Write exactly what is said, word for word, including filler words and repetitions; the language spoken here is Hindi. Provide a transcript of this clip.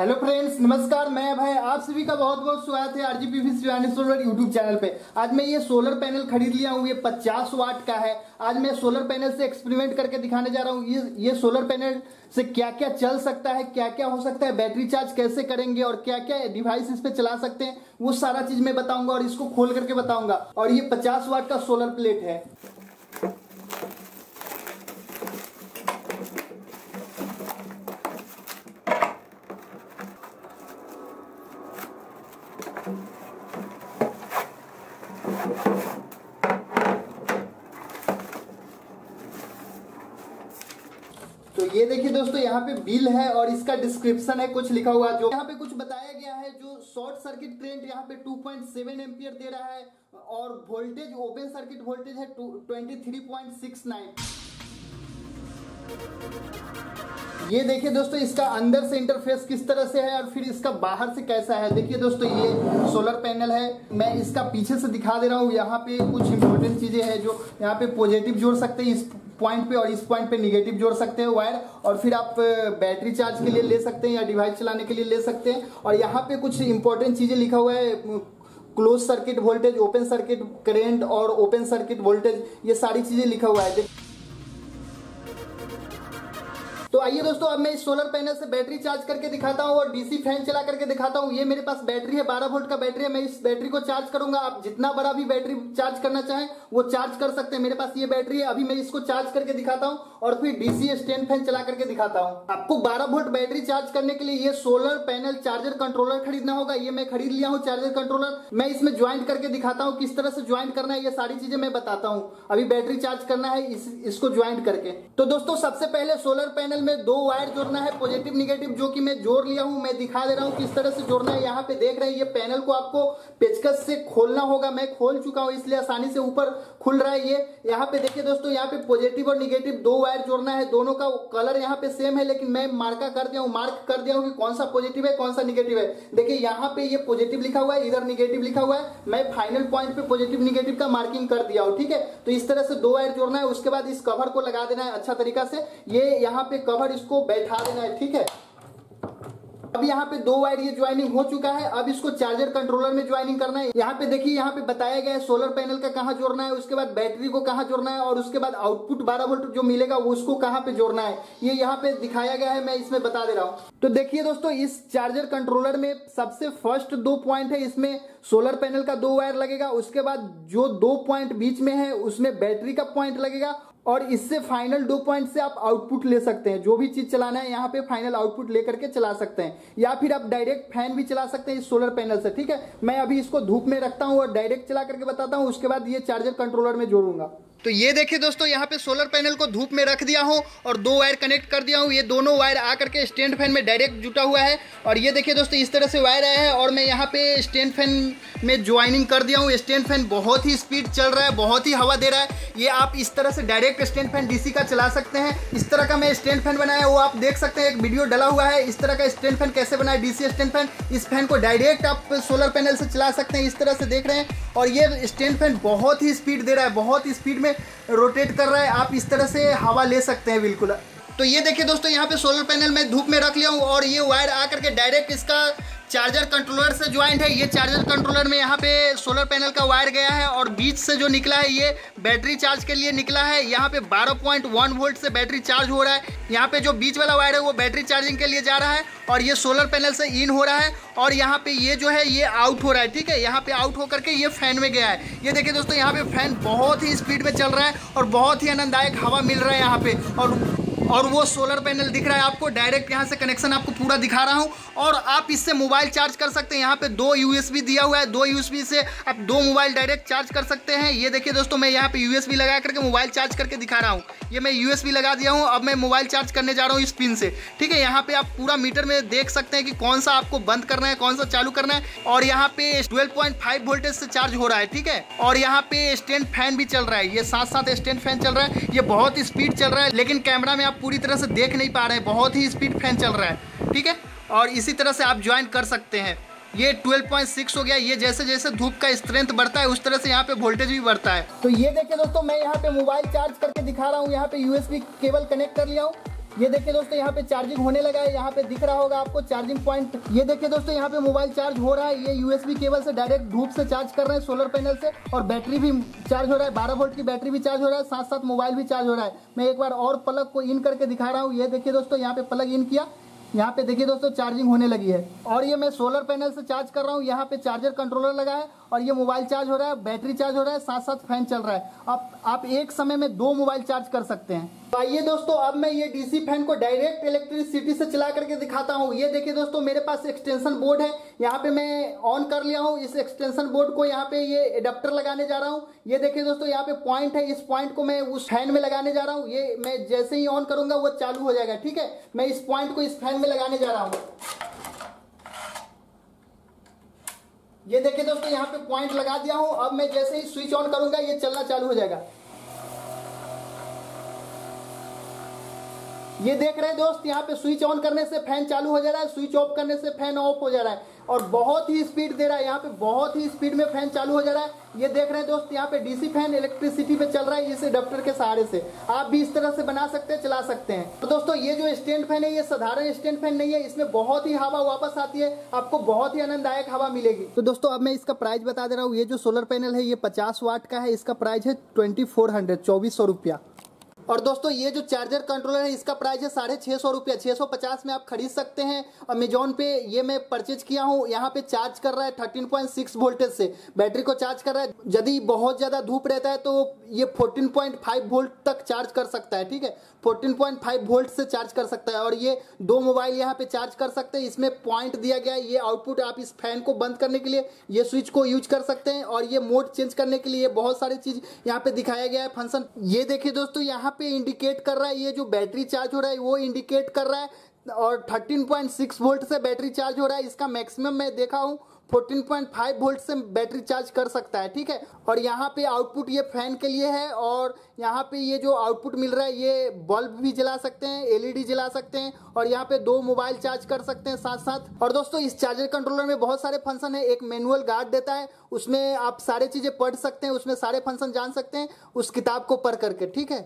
हेलो फ्रेंड्स, नमस्कार। मैं भाई आप सभी का बहुत बहुत स्वागत है आरजीपी सोलर यूट्यूब चैनल पे। आज मैं ये सोलर पैनल खरीद लिया हूँ, ये पचास वाट का है। आज मैं सोलर पैनल से एक्सपेरिमेंट करके दिखाने जा रहा हूँ ये ये सोलर पैनल से क्या क्या चल सकता है, क्या क्या हो सकता है, बैटरी चार्ज कैसे करेंगे और क्या क्या डिवाइस इस पे चला सकते हैं, वो सारा चीज मैं बताऊंगा और इसको खोल करके बताऊंगा। और ये पचास वाट का सोलर प्लेट है। तो ये देखिए दोस्तों, यहाँ पे बिल है और इसका डिस्क्रिप्शन है, कुछ लिखा हुआ जो यहाँ पे कुछ बताया गया है। जो शॉर्ट सर्किट करंट यहाँ पे टू पॉइंट सेवन एम्पियर दे रहा है और वोल्टेज ओपन सर्किट वोल्टेज है twenty three point six nine. ये देखिए दोस्तों, इसका अंदर से इंटरफेस किस तरह से है और फिर इसका बाहर से कैसा है। देखिए दोस्तों, ये सोलर पैनल है, मैं इसका पीछे से दिखा दे रहा हूँ। यहाँ पे कुछ इंपॉर्टेंट चीजें हैं जो यहाँ पे पॉजिटिव जोड़ सकते हैं इस पॉइंट पे और इस पॉइंट पे नेगेटिव जोड़ सकते हैं वायर, और फिर आप बैटरी चार्ज के लिए ले सकते हैं या डिवाइस चलाने के लिए ले सकते हैं। और यहाँ पे कुछ इंपॉर्टेंट चीजें लिखा हुआ है, close circuit voltage, open circuit current और ओपन सर्किट वोल्टेज, ये सारी चीजें लिखा हुआ है। तो आइए दोस्तों, अब मैं इस सोलर पैनल से बैटरी चार्ज करके दिखाता हूँ और डीसी फैन चला करके दिखाता हूँ। ये मेरे पास बैटरी है, बारह वोल्ट का बैटरी है। मैं इस बैटरी को चार्ज करूंगा, आप जितना बड़ा भी बैटरी चार्ज करना चाहें वो चार्ज कर सकते हैं। मेरे पास ये बैटरी है, अभी मैं इसको चार्ज करके दिखाता हूँ और फिर डीसी स्टैंड फैन चला करके दिखाता हूँ आपको। बारह वोल्ट बैटरी चार्ज करने के लिए ये सोलर पैनल चार्जर कंट्रोलर खरीदना होगा। ये मैं खरीद लिया हूँ चार्जर कंट्रोलर, मैं इसमें ज्वाइंट करके दिखाता हूँ किस तरह से ज्वाइंट करना है, ये सारी चीजें मैं बताता हूँ। अभी बैटरी चार्ज करना है इसको ज्वाइंट करके। तो दोस्तों, सबसे पहले सोलर पैनल में दो वायर जोड़ना है, पॉजिटिव निगेटिव, जो कि मैं जोड़ लिया हूं। मैं दिखा दे रहा हूं किस तरह से जोड़ना है। यहाँ पे देख रहे हैं, ये पैनल को आपको पेचकस से खोलना होगा। मैं खोल चुका हूं, इसलिए आसानी से ऊपर खुल रहा है ये। यहाँ पे देखिए दोस्तों, यहाँ पे पॉजिटिव और निगेटिव दो वायर जोड़ना है। दोनों का कलर यहाँ पे सेम है, लेकिन मैं मार्का कर दिया हूँ, मार्क कर दिया हूँ कि कौन सा पॉजिटिव है कौन सा निगेटिव है। देखिए यहाँ पे ये पॉजिटिव लिखा हुआ है, इधर निगेटिव लिखा हुआ है। मैं फाइनल पॉइंट पे पॉजिटिव निगेटिव का मार्किंग कर दिया हूँ। ठीक है, तो इस तरह से दो वायर जोड़ना है। उसके बाद इस कवर को लगा देना है अच्छा तरीका से, ये यहाँ पे कवर इसको बैठा देना है। ठीक है, अब यहाँ पे दो वायर ये ज्वाइनिंग हो चुका है। अब इसको चार्जर कंट्रोलर में ज्वाइनिंग करना है। यहाँ पे देखिए, यहाँ पे बताया गया है सोलर पैनल का कहाँ जोड़ना है, उसके बाद बैटरी को कहाँ जोड़ना है और उसके बाद आउटपुट बारह वोल्ट जो मिलेगा वो उसको कहाँ पे जोड़ना है, ये यहाँ पे दिखाया गया है। मैं इसमें बता दे रहा हूँ। तो देखिए दोस्तों, इस चार्जर कंट्रोलर में सबसे फर्स्ट दो पॉइंट है, इसमें सोलर पैनल का दो वायर लगेगा। उसके बाद जो दो पॉइंट बीच में है उसमें बैटरी का पॉइंट लगेगा, और इससे फाइनल दो पॉइंट से आप आउटपुट ले सकते हैं। जो भी चीज चलाना है यहाँ पे फाइनल आउटपुट लेकर के चला सकते हैं, या फिर आप डायरेक्ट फैन भी चला सकते हैं इस सोलर पैनल से। ठीक है, मैं अभी इसको धूप में रखता हूँ और डायरेक्ट चला करके बताता हूँ, उसके बाद ये चार्जर कंट्रोलर में जोड़ूंगा। तो ये देखिए दोस्तों, यहाँ पे सोलर पैनल को धूप में रख दिया हूँ और दो वायर कनेक्ट कर दिया हूँ। ये दोनों वायर आकर के स्टैंड फैन में डायरेक्ट जुटा हुआ है। और ये देखिए दोस्तों, इस तरह से वायर आया है और मैं यहाँ पे स्टैंड फैन में ज्वाइनिंग कर दिया हूँ। स्टैंड फैन बहुत ही स्पीड चल रहा है, बहुत ही हवा दे रहा है। ये आप इस तरह से डायरेक्ट स्टैंड फैन डीसी का चला सकते हैं। इस तरह का मैं स्टैंड फैन बनाया, वो आप देख सकते हैं, एक वीडियो डला हुआ है इस तरह का स्टैंड फैन कैसे बनाया डीसी स्टैंड फैन। इस फैन को डायरेक्ट आप सोलर पैनल से चला सकते हैं, इस तरह से देख रहे हैं। और ये स्टैंड फैन बहुत ही स्पीड दे रहा है, बहुत ही स्पीड में रोटेट कर रहा है। आप इस तरह से हवा ले सकते हैं बिल्कुल। तो ये देखिए दोस्तों, यहाँ पे सोलर पैनल मैं धूप में रख लिया हूँ और ये वायर आकर के डायरेक्ट इसका चार्जर कंट्रोलर से ज्वाइंट है। ये चार्जर कंट्रोलर में यहाँ पे सोलर पैनल का वायर गया है और बीच से जो निकला है ये बैटरी चार्ज के लिए निकला है। यहाँ पे बारह पॉइंट एक वोल्ट से बैटरी चार्ज हो रहा है। यहाँ पे जो बीच वाला वायर है वो बैटरी चार्जिंग के लिए जा रहा है और ये सोलर पैनल से इन हो रहा है। और यहाँ पे ये जो है ये आउट हो रहा है। ठीक है, यहाँ पे आउट होकर के ये फैन में गया है। ये देखिए दोस्तों, यहाँ पे फैन बहुत ही स्पीड में चल रहा है और बहुत ही आनंददायक हवा मिल रहा है यहाँ पे। और और वो सोलर पैनल दिख रहा है आपको, डायरेक्ट यहाँ से कनेक्शन आपको पूरा दिखा रहा हूँ। और आप इससे मोबाइल चार्ज कर सकते हैं। यहाँ पे दो यूएसबी दिया हुआ है, दो यूएसबी से आप दो मोबाइल डायरेक्ट चार्ज कर सकते हैं। ये देखिए दोस्तों, मैं यहाँ पे यूएसबी लगा करके मोबाइल चार्ज करके दिखा रहा हूँ। ये मैं यूएसबी लगा दिया हूँ, अब मैं मोबाइल चार्ज करने जा रहा हूँ इस पिन से। ठीक है, यहाँ पे आप पूरा मीटर में देख सकते हैं कि कौन सा आपको बंद करना है कौन सा चालू करना है। और यहाँ पे ट्वेल्व पॉइंट फाइव वोल्टेज से चार्ज हो रहा है। ठीक है, और यहाँ पे स्टैंड फैन भी चल रहा है, ये साथ साथ स्टैंड फैन चल रहा है। ये बहुत स्पीड चल रहा है, लेकिन कैमरा में आप पूरी तरह से देख नहीं पा रहे हैं, बहुत ही स्पीड फैन चल रहा है। ठीक है, और इसी तरह से आप ज्वाइन कर सकते हैं। ये बारह पॉइंट छह हो गया, ये जैसे जैसे धूप का स्ट्रेंथ बढ़ता है उस तरह से यहाँ पे वोल्टेज भी बढ़ता है। तो ये देखिए दोस्तों, मैं यहाँ पे मोबाइल चार्ज करके दिखा रहा हूँ। यहाँ पे यूएसबी केबल कनेक्ट कर लिया हूँ ये देखिए दोस्तों यहाँ पे चार्जिंग होने लगा है, यहाँ पे दिख रहा होगा आपको चार्जिंग पॉइंट। ये देखिए दोस्तों यहाँ पे मोबाइल चार्ज हो रहा है, ये यूएसबी केबल से डायरेक्ट धूप से चार्ज कर रहे हैं सोलर पैनल से, और बैटरी भी चार्ज हो रहा है, बारह वोल्ट की बैटरी भी चार्ज हो रहा है, साथ साथ मोबाइल भी चार्ज हो रहा है। मैं एक बार और प्लग को इन करके दिखा रहा हूँ। ये देखिए दोस्तों यहाँ पे प्लग इन किया, यहाँ पे देखिए दोस्तों चार्जिंग होने लगी है, और ये मैं सोलर पैनल से चार्ज कर रहा हूँ। यहाँ पे चार्जर कंट्रोलर लगा है और ये मोबाइल चार्ज हो रहा है, बैटरी चार्ज हो रहा है, साथ साथ फैन चल रहा है। अब आप एक समय में दो मोबाइल चार्ज कर सकते हैं। तो आइए दोस्तों अब मैं ये डीसी फैन को डायरेक्ट इलेक्ट्रिसिटी से चला करके दिखाता हूँ। ये देखिए दोस्तों मेरे पास एक्सटेंशन बोर्ड है, यहाँ पे मैं ऑन कर लिया हूँ। इस एक्सटेंशन बोर्ड को यहाँ पे ये एडाप्टर लगाने जा रहा हूँ। ये देखिए दोस्तों यहाँ पे पॉइंट है, इस पॉइंट को मैं उस फैन में लगाने जा रहा हूँ। ये मैं जैसे ही ऑन करूंगा वो चालू हो जाएगा, ठीक है। मैं इस पॉइंट को इस फैन में लगाने जा रहा हूँ। ये देखिए दोस्तों यहाँ पे पॉइंट लगा दिया हूँ। अब मैं जैसे ही स्विच ऑन करूंगा ये चलना चालू हो जाएगा। ये देख रहे हैं दोस्त, यहाँ पे स्विच ऑन करने से फैन चालू हो जा रहा है, स्विच ऑफ करने से फैन ऑफ हो जा रहा है, और बहुत ही स्पीड दे रहा है। यहाँ पे बहुत ही स्पीड में फैन चालू हो जा रहा है। ये देख रहे हैं दोस्त, यहाँ पे डीसी फैन इलेक्ट्रिसिटी पे चल रहा है इस एडाप्टर के सहारे से। आप भी इस तरह से बना सकते हैं, चला सकते हैं। तो दोस्तों ये जो स्टैंड फैन है ये साधारण स्टैंड फैन नहीं है, इसमें बहुत ही हवा वापस आती है, आपको बहुत ही आनंददायक हवा मिलेगी। तो दोस्तों अब मैं इसका प्राइस बता दे रहा हूँ। ये जो सोलर पैनल है ये पचास वाट का है, इसका प्राइस है ट्वेंटी फोर हंड्रेड चौबीस सौ रुपया। और दोस्तों ये जो चार्जर कंट्रोलर है इसका प्राइस है साढ़े छः सौ रुपया, छः सौ पचास में आप खरीद सकते हैं अमेजोन पे। ये मैं परचेज किया हूँ। यहाँ पे चार्ज कर रहा है थर्टीन पॉइंट सिक्स वोल्टेज से, बैटरी को चार्ज कर रहा है। यदि बहुत ज़्यादा धूप रहता है तो ये फोर्टीन पॉइंट फाइव वोल्ट तक चार्ज कर सकता है, ठीक है, फोर्टीन पॉइंट फाइव वोल्ट से चार्ज कर सकता है। और ये दो मोबाइल यहाँ पर चार्ज कर सकते हैं। इसमें पॉइंट दिया गया है, ये आउटपुट। आप इस फैन को बंद करने के लिए ये स्विच को यूज कर सकते हैं, और ये मोड चेंज करने के लिए बहुत सारी चीज़ यहाँ पर दिखाया गया है फंक्शन। ये देखिए दोस्तों यहाँ पे इंडिकेट कर रहा है, ये जो बैटरी चार्ज हो रहा है वो इंडिकेट कर रहा है, और थर्टीन पॉइंट सिक्स वोल्ट से बैटरी चार्ज हो रहा है। इसका मैक्सिमम मैं देखा हूँ फोर्टीन पॉइंट फाइव वोल्ट से बैटरी चार्ज कर सकता है, ठीक है। और यहाँ पे आउटपुट ये फैन के लिए है, और यहाँ पे ये जो आउटपुट मिल रहा है ये बल्ब भी जला सकते हैं, एलईडी जला सकते हैं, और यहाँ पे दो मोबाइल चार्ज कर सकते हैं साथ साथ। और दोस्तों इस चार्जर कंट्रोलर में बहुत सारे फंक्शन है। एक मैनुअल गार्ड देता है, उसमें आप सारे चीज़ें पढ़ सकते हैं, उसमें सारे फंक्शन जान सकते हैं उस किताब को पढ़ करके, ठीक है।